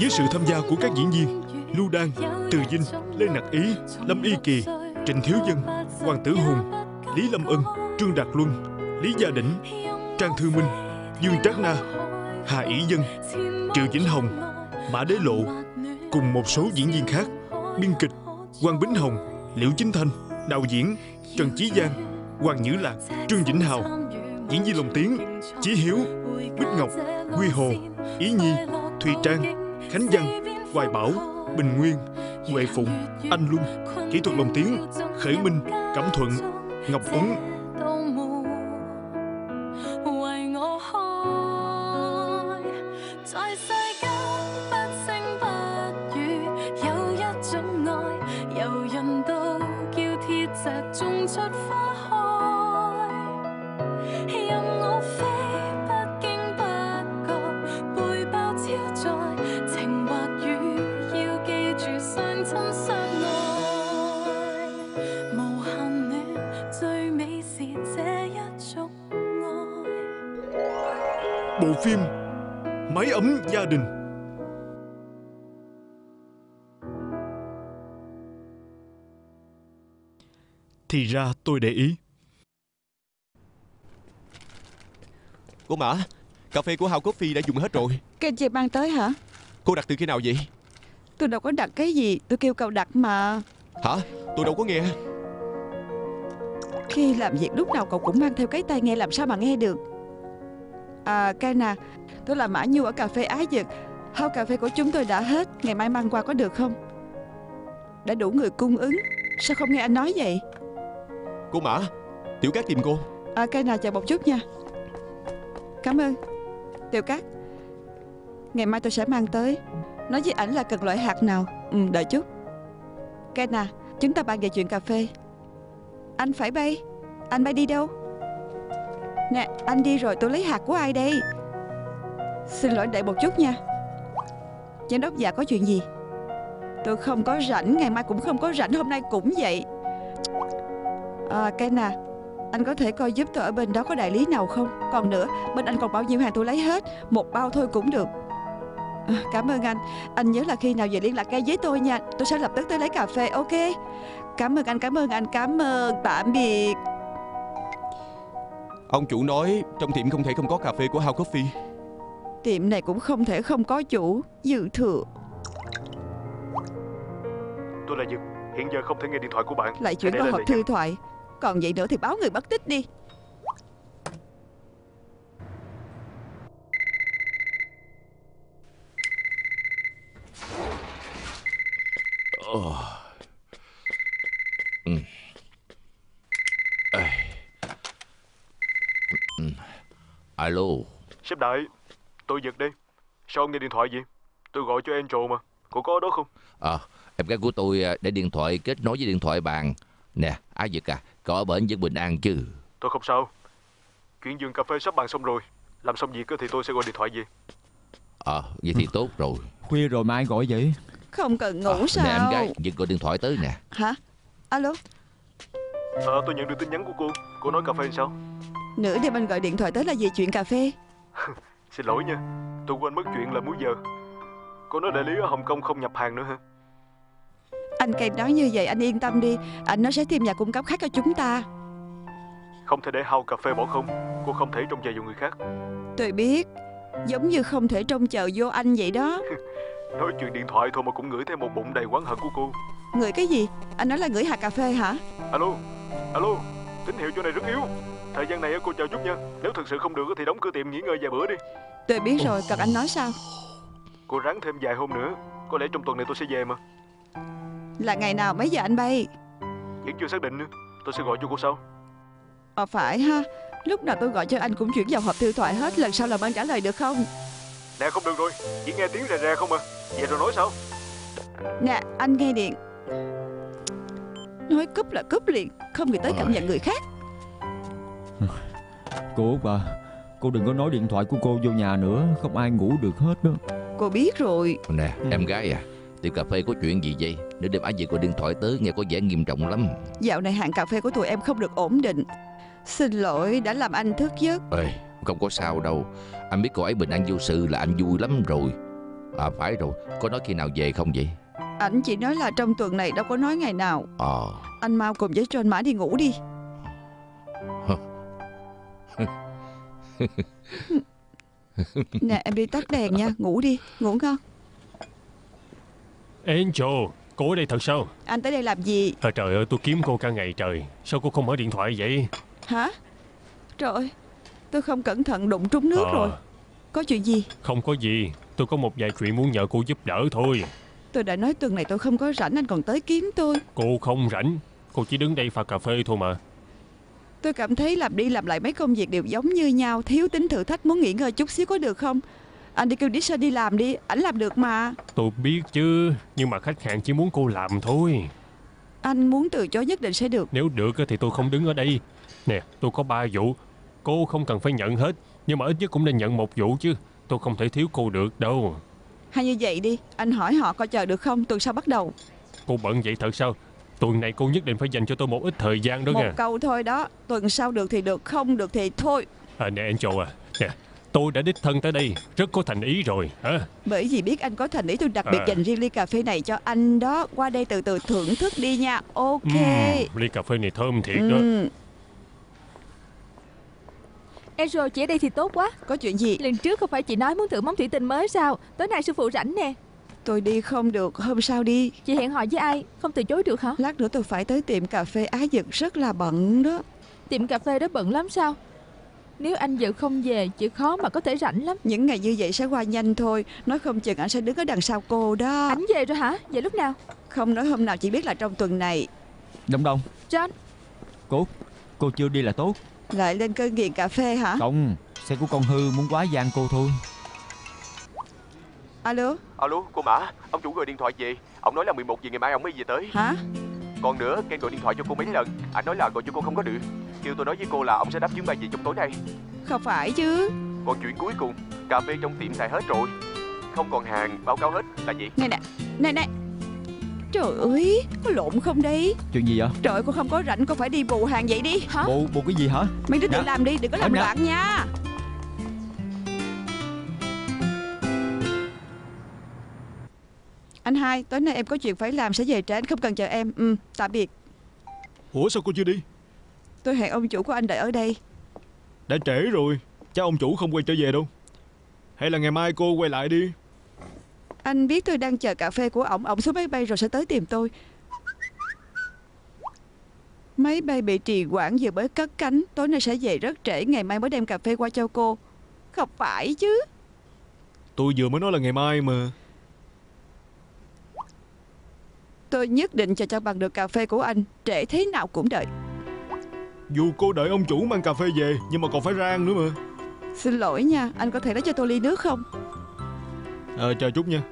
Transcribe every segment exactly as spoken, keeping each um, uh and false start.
Với sự tham gia của các diễn viên Lưu Đan, Từ Vinh, Lê Nặc Ý, Lâm Ỷ Kỳ, Trịnh Thiếu Dân, Hoàng Tử Hùng, Lý Lâm Ân, Trương Đạt Luân, Lý Gia Đỉnh, Trang Thư Minh, Dương Trác Na, Hà Ý Dân, Trương Vĩnh Hồng, Mã Đế Lộ cùng một số diễn viên khác. Biên kịch Hoàng Bính Hồng, Liệu Chính Thanh. Đạo diễn Trần Chí Giang, Hoàng Nhữ Lạc, Trương Vĩnh Hào. Diễn viên lồng tiếng Chí Hiếu, Bích Ngọc, Quy Hồ, Ý Nhi, Thùy Trang, Khánh Dân, Hoài Bảo, Bình Nguyên, Huệ Phụng, Anh Luân. Kỹ thuật lồng tiếng Khởi Minh, Cẩm Thuận, Ngọc Tuấn. Bộ phim Mái ấm gia đình. Thì ra tôi để ý. Cô Mã, cà phê của Hao Coffee đã dùng hết rồi. Kênh chị mang tới hả? Cô đặt từ khi nào vậy? Tôi đâu có đặt cái gì, tôi kêu cậu đặt mà. Hả? Tôi đâu có nghe. Khi làm việc lúc nào cậu cũng mang theo cái tai nghe, làm sao mà nghe được. À, Kaina, tôi là Mã Nhu ở cà phê Ái Dực. Hao cà phê của chúng tôi đã hết, ngày mai mang qua có được không? Đã đủ người cung ứng, sao không nghe anh nói vậy? Cô Mã, Tiểu Cát tìm cô. À, Kaina chờ một chút nha. Cảm ơn, Tiểu Cát. Ngày mai tôi sẽ mang tới. Nói với ảnh là cần loại hạt nào. Ừ, đợi chút. Kaina, chúng ta bàn về chuyện cà phê. Anh phải bay. Anh bay đi đâu? Nè, anh đi rồi tôi lấy hạt của ai đây? Xin lỗi, đợi một chút nha. Giám đốc già có chuyện gì? Tôi không có rảnh, ngày mai cũng không có rảnh, hôm nay cũng vậy. À, Kaina, anh có thể coi giúp tôi ở bên đó có đại lý nào không? Còn nữa, bên anh còn bao nhiêu hàng tôi lấy hết, một bao thôi cũng được. À, cảm ơn anh. Anh nhớ là khi nào về liên lạc ngay với tôi nha. Tôi sẽ lập tức tới lấy cà phê, ok? Cảm ơn anh, cảm ơn anh, cảm ơn. Tạm biệt. Ông chủ nói trong tiệm không thể không có cà phê của Hao Coffee. Tiệm này cũng không thể không có chủ dự thừa. Tôi là Dực, hiện giờ không thể nghe điện thoại của bạn. Lại chuyển qua hộp thư thoại. Còn vậy nữa thì báo người mất tích đi. Oh. Ừ. À. Ừ. Alo. Sếp Đại, tôi Giật đây. Sao ông nghe điện thoại vậy? Tôi gọi cho Angel mà. Cô có ở đó không? Ờ, à, em gái của tôi để điện thoại kết nối với điện thoại bàn. Nè, Á Giật à, cậu ở bển vẫn bình an chứ? Tôi không sao. Chuyện giường cà phê sắp bàn xong rồi. Làm xong việc thì tôi sẽ gọi điện thoại về. Ờ, à, vậy thì tốt rồi. Khuya rồi mà ai gọi vậy? Không cần ngủ à, sao? Nè em gái, Giật gọi điện thoại tới nè. Hả? Alo. Ờ, à, tôi nhận được tin nhắn của cô. Cô nói cà phê sao? Nửa đêm anh gọi điện thoại tới là về chuyện cà phê. Xin lỗi nha, tôi quên mất chuyện là múi giờ. Cô nói đại lý ở Hồng Kông không nhập hàng nữa hả? Anh Kèm nói như vậy, anh yên tâm đi. Anh nó sẽ tìm nhà cung cấp khác cho chúng ta. Không thể để Hao cà phê bỏ không. Cô không thể trông chờ vào người khác. Tôi biết. Giống như không thể trông chờ vô anh vậy đó. Nói chuyện điện thoại thôi mà cũng ngửi thêm một bụng đầy oán hận của cô. Ngửi cái gì? Anh nói là ngửi hạt cà phê hả? Alo, alo, tín hiệu chỗ này rất yếu. Thời gian này cô chờ chút nha. Nếu thực sự không được thì đóng cửa tiệm nghỉ ngơi vài bữa đi. Tôi biết rồi, cần anh nói sao? Cô ráng thêm vài hôm nữa. Có lẽ trong tuần này tôi sẽ về mà. Là ngày nào, mấy giờ anh bay? Vẫn chưa xác định nữa. Tôi sẽ gọi cho cô sau. Ờ à, phải ha. Lúc nào tôi gọi cho anh cũng chuyển vào hộp thư thoại hết. Lần sau làm anh trả lời được không? Nè không được rồi. Chỉ nghe tiếng rè rè không à. Vậy rồi nói sao? Nè anh nghe điện. Nói cúp là cúp liền. Không nghĩ tới cảm nhận người khác. Cô Út à, cô đừng có nói điện thoại của cô vô nhà nữa, không ai ngủ được hết đó. Cô biết rồi. Nè, ừ. Em gái à, tiệm cà phê có chuyện gì vậy? Nếu đêm Á Việt gọi điện thoại tới nghe có vẻ nghiêm trọng lắm. Dạo này hàng cà phê của tụi em không được ổn định. Xin lỗi đã làm anh thức giấc. Ê, Không có sao đâu. Anh biết cô ấy bình an vô sự là anh vui lắm rồi. À phải rồi, có nói khi nào về không vậy? Anh chỉ nói là trong tuần này, đâu có nói ngày nào. à. Anh mau cùng với John Mã đi ngủ đi. Nè em đi tắt đèn nha, ngủ đi, ngủ ngon. Angel, cô ở đây thật sao? Anh tới đây làm gì? À, trời ơi, tôi kiếm cô cả ngày trời. Sao cô không mở điện thoại vậy? Hả? Trời ơi, tôi không cẩn thận đụng trúng nước à. rồi. Có chuyện gì? Không có gì, tôi có một vài chuyện muốn nhờ cô giúp đỡ thôi. Tôi đã nói tuần này tôi không có rảnh, anh còn tới kiếm tôi. Cô không rảnh, cô chỉ đứng đây pha cà phê thôi mà. Tôi cảm thấy làm đi làm lại mấy công việc đều giống như nhau, thiếu tính thử thách, muốn nghỉ ngơi chút xíu có được không? Anh đi kêu Disha đi làm đi, ảnh làm được mà. Tôi biết chứ, nhưng mà khách hàng chỉ muốn cô làm thôi. Anh muốn từ chối nhất định sẽ được. Nếu được thì tôi không đứng ở đây. Nè, tôi có ba vụ, cô không cần phải nhận hết, nhưng mà ít nhất cũng nên nhận một vụ chứ. Tôi không thể thiếu cô được đâu. Hay như vậy đi, anh hỏi họ coi chờ được không, tuần sau bắt đầu. Cô bận vậy thật sao? Tuần này cô nhất định phải dành cho tôi một ít thời gian đó nha. Một câu thôi đó, tuần sau được thì được, không được thì thôi. À, nè Angel à, nè, tôi đã đích thân tới đây, rất có thành ý rồi hả? Bởi vì biết anh có thành ý, tôi đặc biệt à. dành riêng ly cà phê này cho anh đó. Qua đây từ từ thưởng thức đi nha, ok. uhm, Ly cà phê này thơm thiệt uhm. đó. Angel, chị ở đây thì tốt quá. Có chuyện gì? Lần trước không phải chị nói muốn thử món thủy tinh mới sao? Tối nay sư phụ rảnh nè. Tôi đi không được, hôm sau đi. Chị hẹn hò với ai? Không từ chối được hả? Lát nữa tôi phải tới tiệm cà phê Á Dực, rất là bận đó. Tiệm cà phê đó bận lắm sao? Nếu anh Dực không về, chị khó mà có thể rảnh lắm. Những ngày như vậy sẽ qua nhanh thôi. Nói không chừng anh sẽ đứng ở đằng sau cô đó. Anh về rồi hả? Về lúc nào? Không nói hôm nào, chỉ biết là trong tuần này. Đông Đông. John. Cô, cô chưa đi là tốt. Lại lên cơn nghiện cà phê hả? Không, xe của con hư muốn quá gian cô thôi. Alo. Alo, cô Mã, ông chủ gọi điện thoại về. Ông nói là mười một giờ ngày mai ông mới về tới. Hả? Còn nữa, Ken gọi điện thoại cho cô mấy lần. Anh nói là gọi cho cô không có được. Kêu tôi nói với cô là ông sẽ đáp chuyến bay về trong tối nay. Không phải chứ. Còn chuyện cuối cùng, cà phê trong tiệm xài hết rồi, không còn hàng, báo cáo hết là gì? Này nè, này nè. Trời ơi, có lộn không đấy? Chuyện gì vậy? Trời ơi, cô không có rảnh, cô phải đi bù hàng vậy đi. Hả? Bù, bù cái gì hả? Mấy đứa tự làm đi, đừng có làm loạn nha. Anh hai, tối nay em có chuyện phải làm, sẽ về trễ, anh không cần chờ em. Ừ, tạm biệt. Ủa sao cô chưa đi? Tôi hẹn ông chủ của anh đợi ở đây. Đã trễ rồi, chắc ông chủ không quay trở về đâu. Hay là ngày mai cô quay lại đi. Anh biết tôi đang chờ cà phê của ổng, ổng xuống máy bay rồi sẽ tới tìm tôi. Máy bay bị trì hoãn vừa mới cất cánh, tối nay sẽ về rất trễ, ngày mai mới đem cà phê qua cho cô. Không phải chứ. Tôi vừa mới nói là ngày mai mà. Tôi nhất định chờ cho bằng được cà phê của anh, trễ thế nào cũng đợi. Dù cô đợi ông chủ mang cà phê về, nhưng mà còn phải ra ăn nữa mà. Xin lỗi nha, anh có thể lấy cho tôi ly nước không? Ờ, chờ chút nha.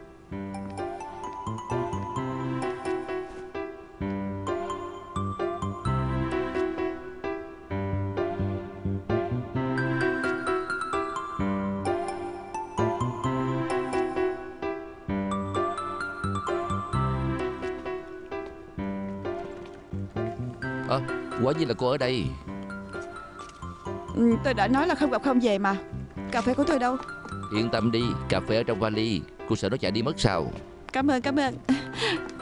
Ờ, quả nhiên là cô ở đây. Ừ, tôi đã nói là không gặp không về mà. Cà phê của tôi đâu? Yên tâm đi, cà phê ở trong vali. Cô sợ nó chạy đi mất sao? Cảm ơn, cảm ơn.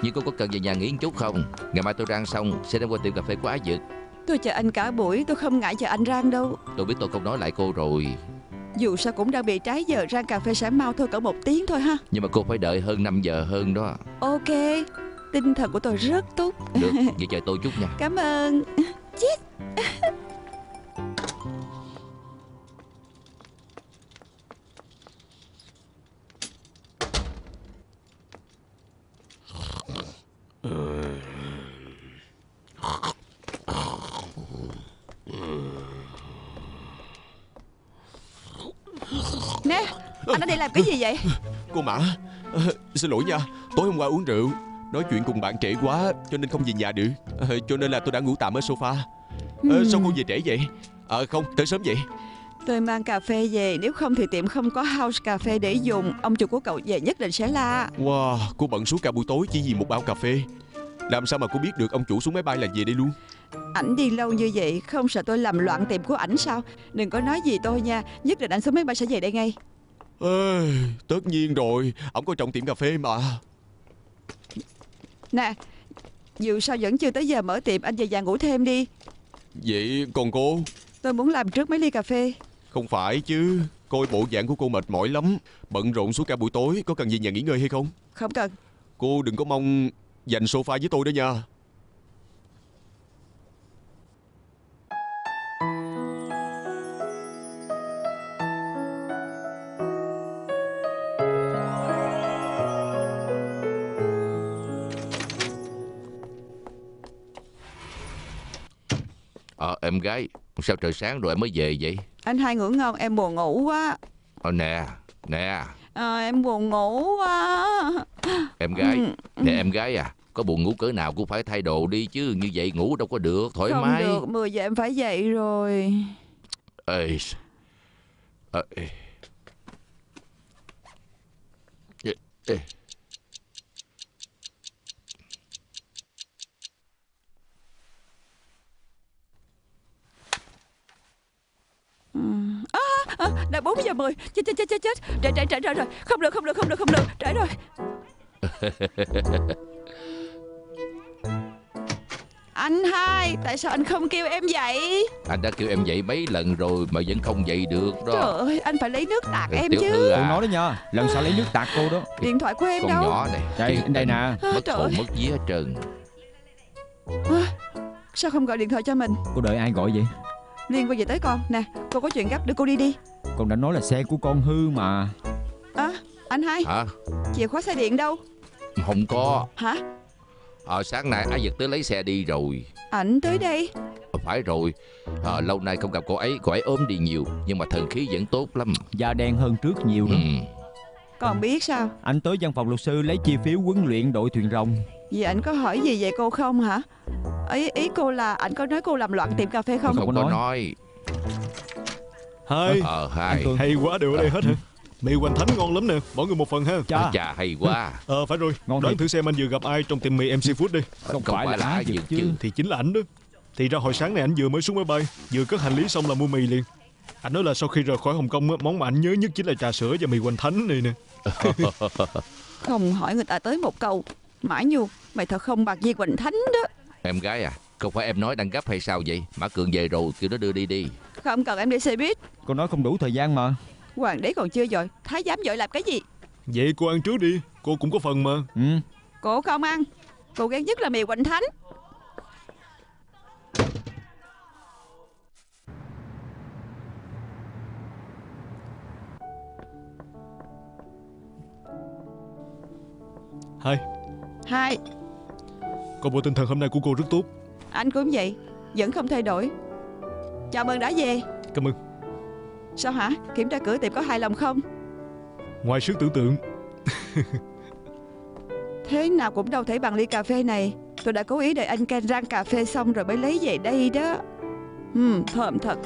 Nhưng cô có cần về nhà nghỉ một chút không? Ngày mai tôi rang xong sẽ đem qua tiệm cà phê của Á Dực. Tôi chờ anh cả buổi, tôi không ngại chờ anh rang đâu. Tôi biết tôi không nói lại cô rồi. Dù sao cũng đã bị trái giờ, rang cà phê sẽ mau thôi, cỡ một tiếng thôi ha. Nhưng mà cô phải đợi hơn năm giờ hơn đó. Ok, tinh thần của tôi rất tốt. Được, vậy chờ tôi chút nha. Cảm ơn. Chết. Nè, anh ở đây làm cái gì vậy? Cô Mã, à, xin lỗi nha. Tối hôm qua uống rượu, nói chuyện cùng bạn trễ quá, cho nên không về nhà được. à, Cho nên là tôi đã ngủ tạm ở sofa. à, ừ. Sao cô về trễ vậy? Ờ à, không, tới sớm vậy. Tôi mang cà phê về, nếu không thì tiệm không có house cà phê để dùng. Ông chủ của cậu về nhất định sẽ la. Wow, cô bận suốt cả buổi tối chỉ vì một bao cà phê. Làm sao mà cô biết được ông chủ xuống máy bay là về đây luôn? Ảnh đi lâu như vậy không sợ tôi làm loạn tiệm của ảnh sao? Đừng có nói gì tôi nha, nhất định ảnh sớm mấy ba sẽ về đây ngay. Ê, tất nhiên rồi, ổng có trọng tiệm cà phê mà. Nè, dù sao vẫn chưa tới giờ mở tiệm, anh về nhà ngủ thêm đi. Vậy còn cô? Tôi muốn làm trước mấy ly cà phê. Không phải chứ, coi bộ dạng của cô mệt mỏi lắm, bận rộn suốt cả buổi tối, có cần về nhà nghỉ ngơi hay không? Không cần. Cô đừng có mong dành sofa với tôi đó nha. Ờ à, em gái, sao trời sáng rồi em mới về vậy? Anh hai ngủ ngon, em buồn ngủ quá. Ờ à, nè, nè à, em buồn ngủ quá. Em gái, nè em gái à, có buồn ngủ cỡ nào cũng phải thay đồ đi chứ, như vậy ngủ đâu có được, thoải không mái. Không được, mười giờ em phải dậy rồi. Ê, à, ê. Ê, ê. À, đã bốn giờ mười. Chết chết chết chết chết. Trễ trễ trễ rồi. Không được không được không được không được. Trễ rồi. Anh hai, tại sao anh không kêu em dậy? Anh đã kêu em dậy mấy lần rồi mà vẫn không dậy được đó. Trời ơi, anh phải lấy nước tạt em chứ. Tôi nói đó nha, lần sau lấy nước tạt cô đó. Điện thoại của em đâu? Con nhỏ này. Đây, đây nè. Mất hồn mất vía hết trơn. Sao không gọi điện thoại cho mình? Cô đợi ai gọi vậy? Liên quan về tới con. Nè, cô có chuyện gấp, đưa cô đi đi. Con đã nói là xe của con hư mà. À, anh hai. Hả? Chìa khóa xe điện đâu? Không có. Hả? Ờ, à, sáng nay ai giật tới lấy xe đi rồi. Ảnh tới đây. À, phải rồi. À, lâu nay không gặp cô ấy, cô ấy ốm đi nhiều. Nhưng mà thần khí vẫn tốt lắm. Da đen hơn trước nhiều nữa. Ừ. Còn biết sao? Anh tới văn phòng luật sư lấy chi phiếu huấn luyện đội thuyền rồng. Vì ảnh có hỏi gì về cô không hả? Ý, ý cô là ảnh có nói cô làm loạn tiệm cà phê không? Không, không có nói, nói. Hay ờ, hay. hay quá đều ở đây hết hả? Mì Quỳnh Thánh ngon lắm nè, mỗi người một phần ha. Chà, Chà hay quá. Ờ à, phải rồi, ngon đoán thử xem anh vừa gặp ai trong tiệm mì em xê Food đi. Không, không phải là ai chứ. chứ Thì chính là ảnh đó. Thì ra hồi sáng này ảnh vừa mới xuống máy bay, vừa cất hành lý xong là mua mì liền. Anh nói là sau khi rời khỏi Hồng Kông, món mà anh nhớ nhất chính là trà sữa và mì Quỳnh Thánh này nè. Không hỏi người ta tới một câu. Mã Nhu, mày thật không bạc Di Quỳnh Thánh đó. Em gái à, không phải em nói đang gấp hay sao vậy? Mã Cường về rồi, kêu nó đưa đi đi. Không cần, em đi xe buýt. Cô nói không đủ thời gian mà. Hoàng đế còn chưa vội, thái giám vội làm cái gì? Vậy cô ăn trước đi, cô cũng có phần mà. Ừ. Cô không ăn, cô ghét nhất là mì Quỳnh Thánh. Hai. Hai. Còn bộ tinh thần hôm nay của cô rất tốt. Anh cũng vậy, vẫn không thay đổi. Chào mừng đã về. Cảm ơn. Sao hả? Kiểm tra cửa tiệm có hài lòng không? Ngoài sức tưởng tượng. Thế nào cũng đâu thể bằng ly cà phê này. Tôi đã cố ý đợi anh canh rang cà phê xong rồi mới lấy về đây đó. Ừ, thơm thật.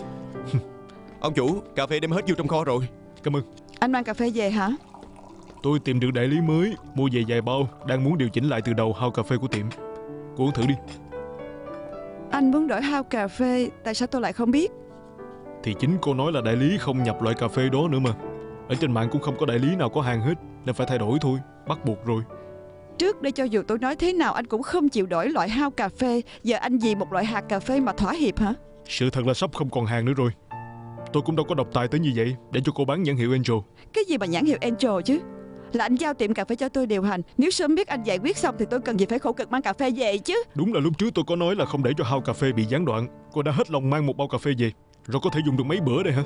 Ông chủ, cà phê đem hết vô trong kho rồi. Cảm ơn. Anh mang cà phê về hả? Tôi tìm được đại lý mới, mua về vài bao, đang muốn điều chỉnh lại từ đầu hao cà phê của tiệm. Cô uống thử đi. Anh muốn đổi hao cà phê, tại sao tôi lại không biết? Thì chính cô nói là đại lý không nhập loại cà phê đó nữa mà. Ở trên mạng cũng không có đại lý nào có hàng hết, nên phải thay đổi thôi, bắt buộc rồi. Trước đây cho dù tôi nói thế nào anh cũng không chịu đổi loại hao cà phê. Giờ anh vì một loại hạt cà phê mà thỏa hiệp hả? Sự thật là sắp không còn hàng nữa rồi. Tôi cũng đâu có độc tài tới như vậy, để cho cô bán nhãn hiệu Angel. Cái gì mà nhãn hiệu Angel chứ? Là anh giao tiệm cà phê cho tôi điều hành. Nếu sớm biết anh giải quyết xong thì tôi cần gì phải khổ cực mang cà phê về chứ. Đúng là lúc trước tôi có nói là không để cho hao cà phê bị gián đoạn. Cô đã hết lòng mang một bao cà phê về, rồi có thể dùng được mấy bữa đây hả?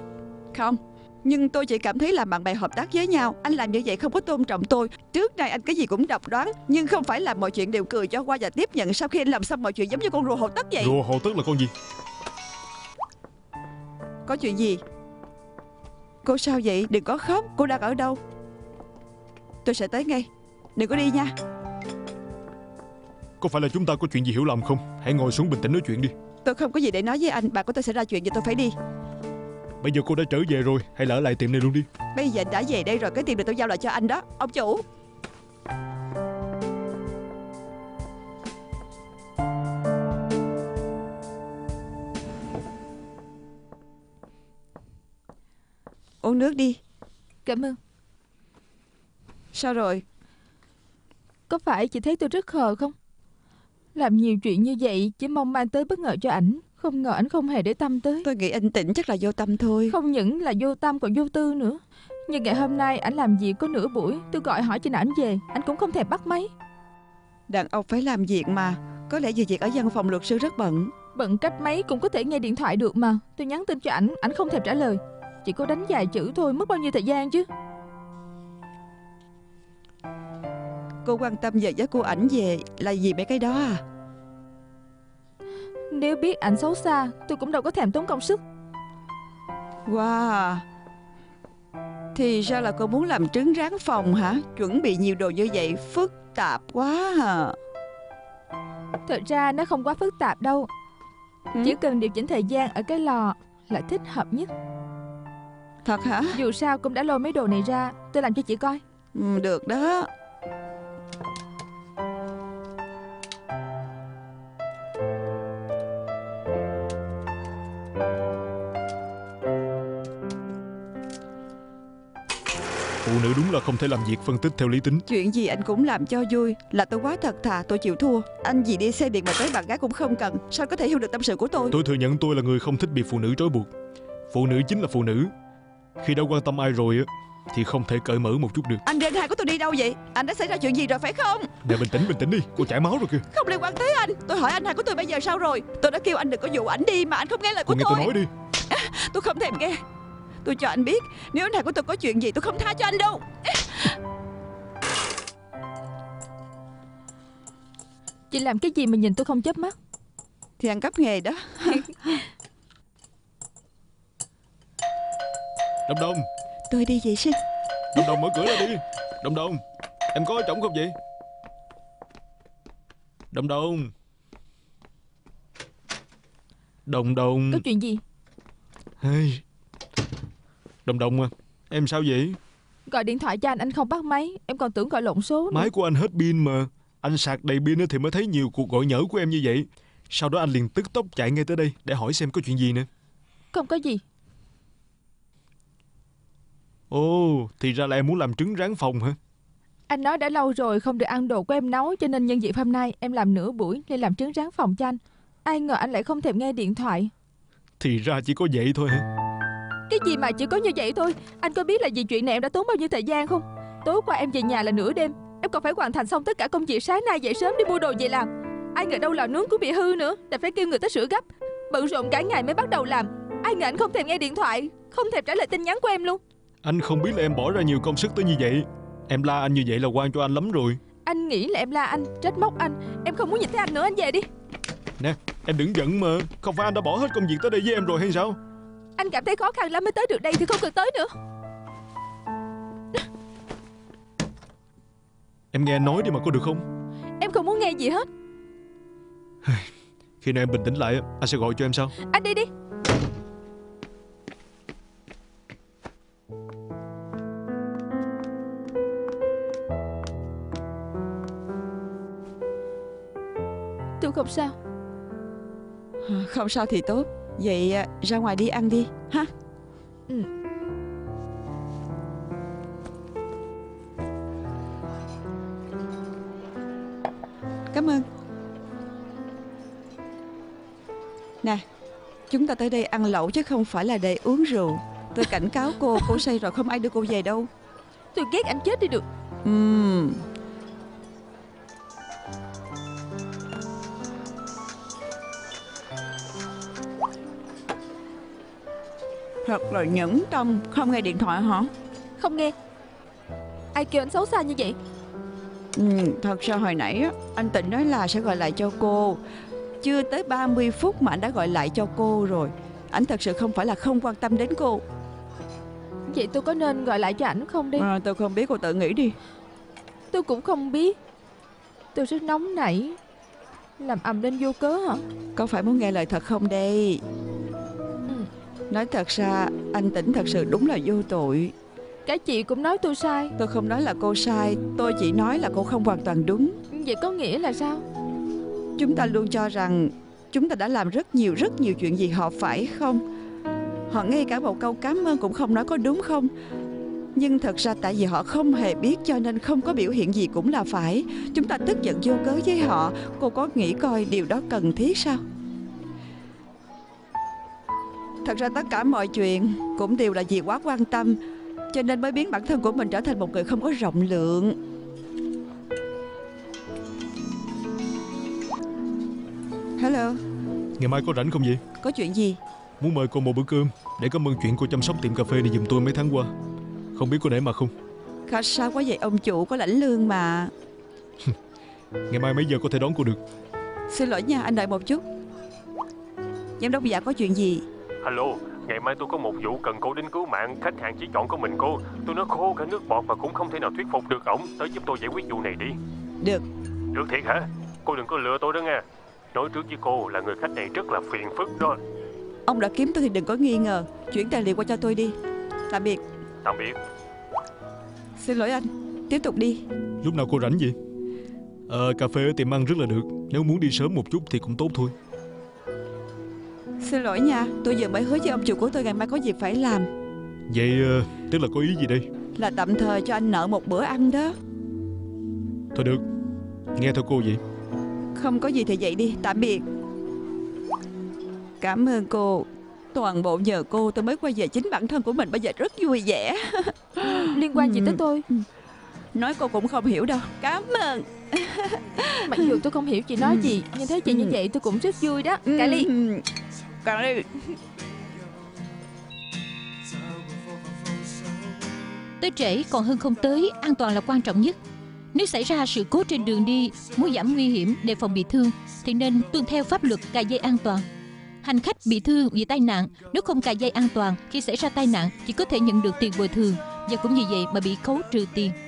Không, nhưng tôi chỉ cảm thấy là bạn bè hợp tác với nhau. Anh làm như vậy không có tôn trọng tôi. Trước nay anh cái gì cũng độc đoán, nhưng không phải là mọi chuyện đều cười cho qua và tiếp nhận sau khi anh làm xong mọi chuyện giống như con rùa hồ tất vậy. Rùa hồ tất là con gì? Có chuyện gì? Cô sao vậy? Đừng có khóc. Cô đang ở đâu? Tôi sẽ tới ngay, đừng có đi nha. Có phải là chúng ta có chuyện gì hiểu lầm không? Hãy ngồi xuống bình tĩnh nói chuyện đi. Tôi không có gì để nói với anh, bà của tôi sẽ ra chuyện và tôi phải đi. Bây giờ cô đã trở về rồi, hãy lỡ lại tiệm này luôn đi. Bây giờ đã về đây rồi, cái tiệm này tôi giao lại cho anh đó, ông chủ. Uống nước đi. Cảm ơn. Sao rồi? Có phải chị thấy tôi rất khờ không? Làm nhiều chuyện như vậy chỉ mong mang tới bất ngờ cho ảnh. Không ngờ ảnh không hề để tâm tới. Tôi nghĩ anh tỉnh chắc là vô tâm thôi. Không những là vô tâm còn vô tư nữa. Nhưng ngày hôm nay ảnh làm việc có nửa buổi, tôi gọi hỏi chừng nào ảnh về, ảnh cũng không thèm bắt máy. Đàn ông phải làm việc mà. Có lẽ vì việc ở văn phòng luật sư rất bận. Bận cách mấy cũng có thể nghe điện thoại được mà. Tôi nhắn tin cho ảnh, ảnh không thèm trả lời. Chỉ có đánh vài chữ thôi, mất bao nhiêu thời gian chứ. Cô quan tâm về giá cô ảnh về là gì mấy cái đó à? Nếu biết ảnh xấu xa, tôi cũng đâu có thèm tốn công sức. Wow, thì ra là cô muốn làm trứng rán phòng hả? Chuẩn bị nhiều đồ như vậy phức tạp quá à. Thật ra nó không quá phức tạp đâu. ừ. Chỉ cần điều chỉnh thời gian ở cái lò là thích hợp nhất. Thật hả? Dù sao cũng đã lôi mấy đồ này ra, tôi làm cho chị coi. ừ, Được đó. Phụ nữ đúng là không thể làm việc phân tích theo lý tính. Chuyện gì anh cũng làm cho vui. Là tôi quá thật thà, tôi chịu thua. Anh gì đi xe điện mà tới bạn gái cũng không cần. Sao có thể hiểu được tâm sự của tôi? Tôi thừa nhận tôi là người không thích bị phụ nữ trói buộc. Phụ nữ chính là phụ nữ. Khi đã quan tâm ai rồi thì không thể cởi mở một chút được. Anh Rên Hai của tôi đi đâu vậy? Anh đã xảy ra chuyện gì rồi phải không? Nè, bình tĩnh bình tĩnh đi, cô chảy máu rồi kìa. Không liên quan tới anh. Tôi hỏi anh Hai của tôi bây giờ sao rồi? Tôi đã kêu anh đừng có dụ ảnh đi mà anh không nghe lời của tôi. Cô nghe tôi nói đi. à, Tôi không thèm nghe. Tôi cho anh biết, nếu anh Hai của tôi có chuyện gì tôi không tha cho anh đâu. Chị làm cái gì mà nhìn tôi không chớp mắt? Thì ăn cắp nghề đó. Đồng Đồng, tôi đi vệ sinh. Đồng Đồng mở cửa ra đi. Đồng Đồng, em có chồng không vậy? Đồng Đồng. Đồng Đồng. Có chuyện gì? Hey. Đồng Đồng à, em sao vậy? Gọi điện thoại cho anh, anh không bắt máy. Em còn tưởng gọi lộn số nữa. Máy của anh hết pin mà. Anh sạc đầy pin thì mới thấy nhiều cuộc gọi nhỡ của em như vậy. Sau đó anh liền tức tốc chạy ngay tới đây để hỏi xem có chuyện gì nữa. Không có gì. Ồ, thì ra là em muốn làm trứng rán phòng hả? Anh nói đã lâu rồi không được ăn đồ của em nấu, cho nên nhân dịp hôm nay em làm nửa buổi nên làm trứng rán phòng cho anh. Ai ngờ anh lại không thèm nghe điện thoại. Thì ra chỉ có vậy thôi hả? Cái gì mà chỉ có như vậy thôi? Anh có biết là vì chuyện này em đã tốn bao nhiêu thời gian không? Tối qua em về nhà là nửa đêm. Em còn phải hoàn thành xong tất cả công việc, sáng nay dậy sớm đi mua đồ về làm. Ai ngờ đâu lò nướng cũng bị hư nữa, đã phải kêu người tới sửa gấp. Bận rộn cả ngày mới bắt đầu làm. Ai ngờ anh không thèm nghe điện thoại, không thèm trả lời tin nhắn của em luôn. Anh không biết là em bỏ ra nhiều công sức tới như vậy. Em la anh như vậy là oan cho anh lắm rồi. Anh nghĩ là em la anh, trách móc anh. Em không muốn nhìn thấy anh nữa, anh về đi. Nè, em đừng giận mà. Không phải anh đã bỏ hết công việc tới đây với em rồi hay sao? Anh cảm thấy khó khăn lắm mới tới được đây thì không cần tới nữa. Em nghe anh nói đi mà, có được không? Em không muốn nghe gì hết. Khi nào em bình tĩnh lại anh sẽ gọi cho em sau. Anh đi đi. Tôi không sao. Không sao thì tốt. Vậy ra ngoài đi ăn đi ha. Ừ. Cảm ơn. Nè, chúng ta tới đây ăn lẩu chứ không phải là để uống rượu. Tôi cảnh cáo cô, cô say rồi không ai đưa cô về đâu. Tôi ghét anh chết đi được. uhm. Thật là nhẫn tâm, không nghe điện thoại hả? Không nghe. Ai kêu anh xấu xa như vậy? Ừ, thật ra hồi nãy anh Tịnh nói là sẽ gọi lại cho cô. Chưa tới ba mươi phút mà anh đã gọi lại cho cô rồi. Anh thật sự không phải là không quan tâm đến cô. Vậy tôi có nên gọi lại cho ảnh không đi? À, tôi không biết, cô tự nghĩ đi. Tôi cũng không biết. Tôi rất nóng nảy. Làm ầm lên vô cớ hả? Có phải muốn nghe lời thật không đây? Nói thật ra anh Tĩnh thật sự đúng là vô tội. Cả chị cũng nói tôi sai. Tôi không nói là cô sai, tôi chỉ nói là cô không hoàn toàn đúng. Vậy có nghĩa là sao? Chúng ta luôn cho rằng chúng ta đã làm rất nhiều rất nhiều chuyện gì họ phải không? Họ ngay cả một câu cảm ơn cũng không nói có đúng không? Nhưng thật ra tại vì họ không hề biết cho nên không có biểu hiện gì cũng là phải. Chúng ta tức giận vô cớ với họ. Cô có nghĩ coi điều đó cần thiết sao? Thật ra tất cả mọi chuyện cũng đều là vì quá quan tâm, cho nên mới biến bản thân của mình trở thành một người không có rộng lượng. Hello. Ngày mai có rảnh không vậy? Có chuyện gì? Muốn mời cô một bữa cơm để cảm ơn chuyện cô chăm sóc tiệm cà phê này giùm tôi mấy tháng qua. Không biết cô để mà không? Khá sao quá vậy ông chủ, có lãnh lương mà. Ngày mai mấy giờ có thể đón cô được? Xin lỗi nha, anh đợi một chút. Giám đốc dạ, có chuyện gì? Alo, ngày mai tôi có một vụ cần cô đến cứu mạng. Khách hàng chỉ chọn của mình cô. Tôi nói khô cả nước bọt mà cũng không thể nào thuyết phục được ổng. Tới giúp tôi giải quyết vụ này đi. Được. Được thiệt hả? Cô đừng có lừa tôi đó nha. Nói trước với cô là người khách này rất là phiền phức đó. Ông đã kiếm tôi thì đừng có nghi ngờ. Chuyển tài liệu qua cho tôi đi. Tạm biệt. Tạm biệt. Xin lỗi anh, tiếp tục đi. Lúc nào cô rảnh vậy? À, cà phê ở tiệm ăn rất là được. Nếu muốn đi sớm một chút thì cũng tốt thôi. Xin lỗi nha, tôi vừa mới hứa với ông chủ của tôi ngày mai có việc phải làm. Vậy tức là có ý gì đây? Là tạm thời cho anh nợ một bữa ăn đó. Thôi được, nghe theo cô vậy. Không có gì thì vậy đi, tạm biệt. Cảm ơn cô. Toàn bộ nhờ cô tôi mới quay về chính bản thân của mình. Bây giờ rất vui vẻ. Liên quan gì tới tôi? Nói cô cũng không hiểu đâu. Cảm ơn. Mặc dù tôi không hiểu chị nói gì, nhưng thấy chị như vậy tôi cũng rất vui đó. Cả ly. Cả ly. Tới trễ còn hơn không tới. An toàn là quan trọng nhất. Nếu xảy ra sự cố trên đường đi, muốn giảm nguy hiểm để phòng bị thương thì nên tuân theo pháp luật cài dây an toàn. Hành khách bị thương vì tai nạn, nếu không cài dây an toàn, khi xảy ra tai nạn chỉ có thể nhận được tiền bồi thường, và cũng như vậy mà bị khấu trừ tiền.